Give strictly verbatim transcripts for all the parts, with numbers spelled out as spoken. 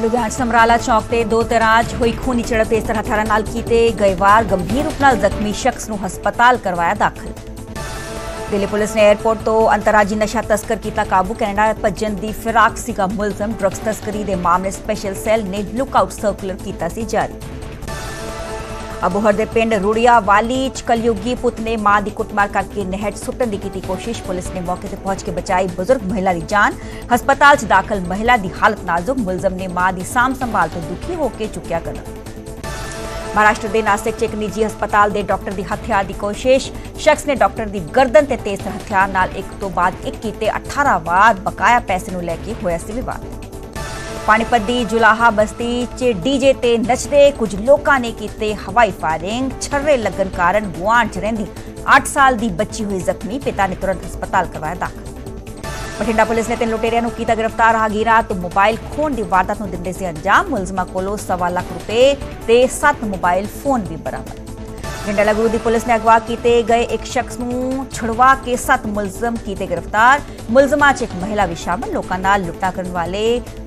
लुधियाण समराला चौक से दो तराज हुई खूनी झड़प इस तरह थारा नाल कीते गए वार गंभीर रूप से जख्मी शख्स को हस्पताल करवाया दाखिल। दिल्ली पुलिस ने एयरपोर्ट तो अंतर्राजी नशा तस्कर किया काबू। कैनेडा भज्जन की फिराक सीगा मुलजम ड्रग्स तस्करी के मामले स्पैशल सैल ने लुकआउट सर्कुलर किया सी जारी। अबोहर के पिंड रुड़िया वाली कलयुगी पुत ने मां की कुटमार करके नहर सुटन की की कोशिश। पुलिस ने मौके से पहुंच के बचाई बुजुर्ग महिला की जान। हस्पताल च दाखिल महिला की हालत नाजुक। मुलजम ने मां की साम संभाल तो दुखी होकर चुक्या कदम। महाराष्ट्र के नासिक च एक निजी हस्पताल के डॉक्टर की हत्या की कोशिश। शख्स ने डॉक्टर की गर्दन से तेज हथियार नाल एक तो बाद एक कीते अठारह वार। बकाया पैसे को लैके होया सी विवाद। पानीपत की जुलाहा बस्ती च डीजे ते नचते कुछ लोगों ने कीते हवाई फायरिंग। छर्रे लगन कारण गुआंढ च रहिंदी आठ साल की बच्ची हुई जख्मी। पिता ने तुरंत हस्पताल करवाया दाखिल। बठिंडा पुलिस ने तीन लुटेरिया नूं कीता गिरफ्तार। राहगीरां तो मोबाइल खोण की वारदात नूं दिंदे से अंजाम। मुलजमां कोलों सवा लाख रुपये ते सत्त मोबाइल फोन भी बरामद। गिंडाला गुरु की पुलिस ने अगवा किए गए एक शख्स को छुड़वा के सत्त मुलजम किए गिरफ्तार। मुलजमां च एक महिला भी शामिल। लोगों नाल लुट्टा करने वाले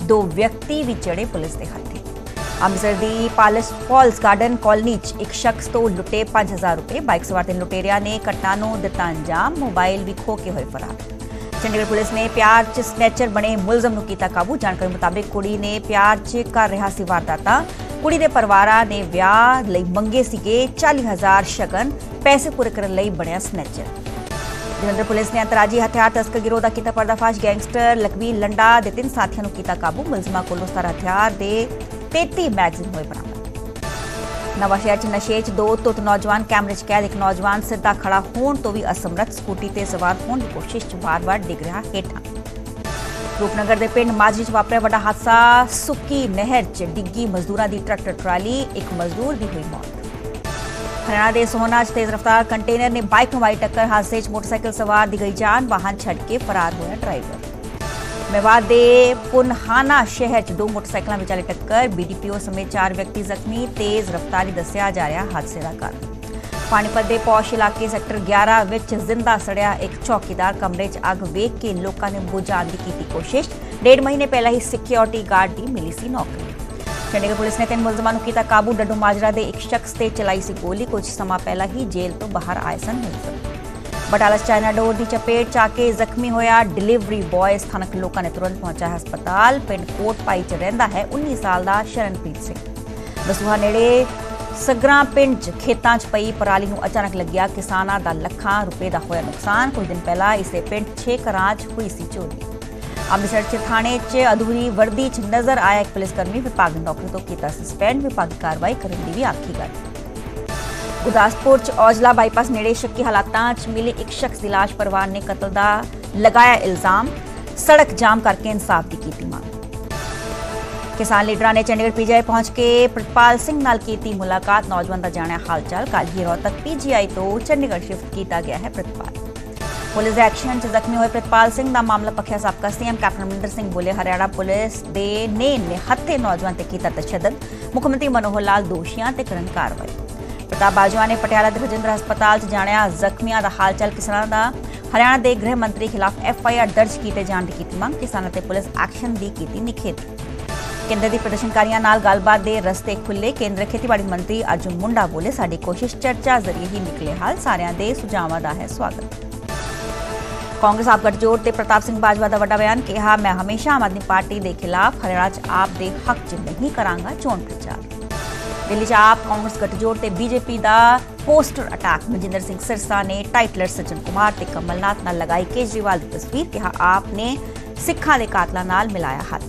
दो व्यक्ति भी चढ़े पुलिस के हत्थे। अमृतसर की पालस फॉल्स गार्डन कॉलोनी च एक शख्स तो लुटे पांच हज़ार रुपये। बाइक सवार तीन लुटेरिया ने घटना नूं दिता अंजाम। मोबाइल भी खो के होए फरार। चंडीगढ़ पुलिस ने प्यार च स्नैचर बने मुलजम नूं कीता काबू। जानकारी मुताबिक कुड़ी ने प्यार च कर रहा सी वारदातां। कुड़ी के परिवार ने विआह लई मंगे सीगे चाली हज़ार शगन। पैसे पूरे करने लई बनिया स्नैचर। जलंधर पुलिस ने अंतर्राजी हथियार तस्कर गिरोह का किया पर्दाफाश। गैंगस्टर लखवीर लंडा के तीन साथियों को किया काबू। मुलजमां कोलों सतारा हथियार के तैंतीस मैगजीन होए बरामद। नवाशहर च नशे च दो धुत नौजवान कैमरे च कैद। एक नौजवान सीधा खड़ा होने तो भी असमर्थ। स्कूटी से सवार होने की कोशिश च बार बार डिग रहा हेठा। रूपनगर के पिंड माझी च वापरिया वड्डा हादसा। सुक्की नहर च डिग्गी मजदूरों की ट्रैक्टर ट्राली। एक मजदूर की हुई मौत। हरियाणा के सोहना च तेज रफ्तार कंटेनर ने बाइक नूं मारी टक्कर। हादसे च मोटरसाइकिल सवार दी गई जान। वाहन छड्ड के फरार होया ड्राइवर। मेवात के पुनहाना शहर च दो मोटरसाइकिलों विचाले टक्कर। बीडीपीओ समेत चार व्यक्ति जख्मी। तेज रफ्तारी दस्सिया जा रहा हादसे का कारण। पानीपत के पौश इलाके सैक्टर ग्यारह विच जिंदा सड़िया एक चौकीदार। कमरे च अग वेख के लोगों ने बुझाने की की कोशिश। डेढ़ महीने पहले ही सिक्योरिटी गार्ड की मिली सी नौकरी। चंडीगढ़ पुलिस ने तीन मुलजमान को किया काबू। डड्डू माजरा के एक शख्स से चलाई सी गोली। कुछ समा पहला ही जेल तो बाहर आए सन मुलजम। बटाला चाइना डोर की चपेट चाके जख्मी होया डिलीवरी बॉय। स्थानक लोगों ने तुरंत पहुंचाया हस्पताल। पिंड कोट पाई च रहिंदा है उन्नीस साल का शरणप्रीत सिंह। दसूहा नेड़े सगरा पिंड च खेतों च पई पराली नूं अचानक लग्या। किसानां दा लखां रुपए का होया नुकसान। कुछ दिन पहला इसे पिंड छे घरां च हुई सी चोरी। अमृतसर च थाने च अधूरी वर्दी च नजर आया एक पुलिसकर्मी। विभाग ने नौकरी तो किया सस्पेंड। विभाग की कार्रवाई करने की भी आखी गई। गुरदासपुर च औजला बाईपास नेड़े शक्की हालातां च मिले एक शख्स की लाश। परिवार ने कतल का लगाया इल्जाम। सड़क जाम करके इंसाफ की की मांग। किसान लीडर ने चंडीगढ़ पीजीआई पहुंच के प्रतपाल सिंह नाल की मुलाकात। नौजवान का जाना हालचाल। कल ही रोहतक पीजीआई तो चंडीगढ़ शिफ्ट किया गया है प्रतपाल। पुलिस के एक्शन च जख्मी हुए प्रतपाल सिंह का मामला पखिया। साबका सीएम कैप्टन अमरिंदर सिंह बोले हरियाणा पुलिस दे ने निहत्थे नौजवान ते कीता तशद्दद। मुख्यमंत्री मनोहर लाल दोषियों ते करन कार्रवाई। प्रताप बाजवा ने पटियाला के राजेंद्र हस्पताल च जाणिया जख्मियों का हालचाल। किसानों का हरियाणा के गृह मंत्री खिलाफ एफ आई आर दर्ज किए जाने की मांग। किसानों ते पुलिस एक्शन की की निखेधी। केंद्र की प्रदर्शनकारियों नाल गलबात के रस्ते खुले। केंद्र खेतीबाड़ी मंत्री अर्जुन मुंडा बोले साडी कोशिश चर्चा जरिए ही निकले हाल। सारियां दे सुझावां का है स्वागत। कांग्रेस आप गठजोड़ ते प्रताप सिंह बाजवा का वड्डा बयान। कहा मैं हमेशा आम आदमी पार्टी के खिलाफ हरियाणा च आप दे हक च नहीं करांगा चोन प्रचार। दिल्ली च आप कांग्रेस गठजोड़ ते बीजेपी का पोस्टर अटैक। मनजिंदर सिंह सिरसा ने टाइटलर सज्जन कुमार ते कमलनाथ नाल लगाई केजरीवाल की तस्वीर। कहा आपने सिखा के कातलों नाल मिलाया हाथ।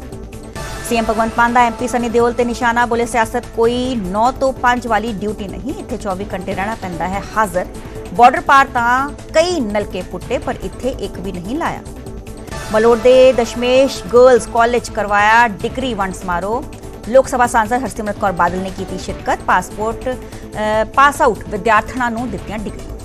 सीएम भगवंत मान का एमपी सनी देओल ते निशाना। बोले सियासत कोई नौ तो पांच वाली ड्यूटी नहीं। इत्थे चौबीस घंटे रहना पैंदा है हाजिर। बॉर्डर पार तां कई नलके पुट्टे पर इत्थे एक भी नहीं लाया। मलोड़ दे दशमेश गर्ल्स कॉलेज करवाया डिग्री वंड समारोह। लोग सभा सांसद हरसिमरत कौर बादल ने की शिरकत। पासपोर्ट पास आउट विद्यार्थियों को दित्तियां डिग्री।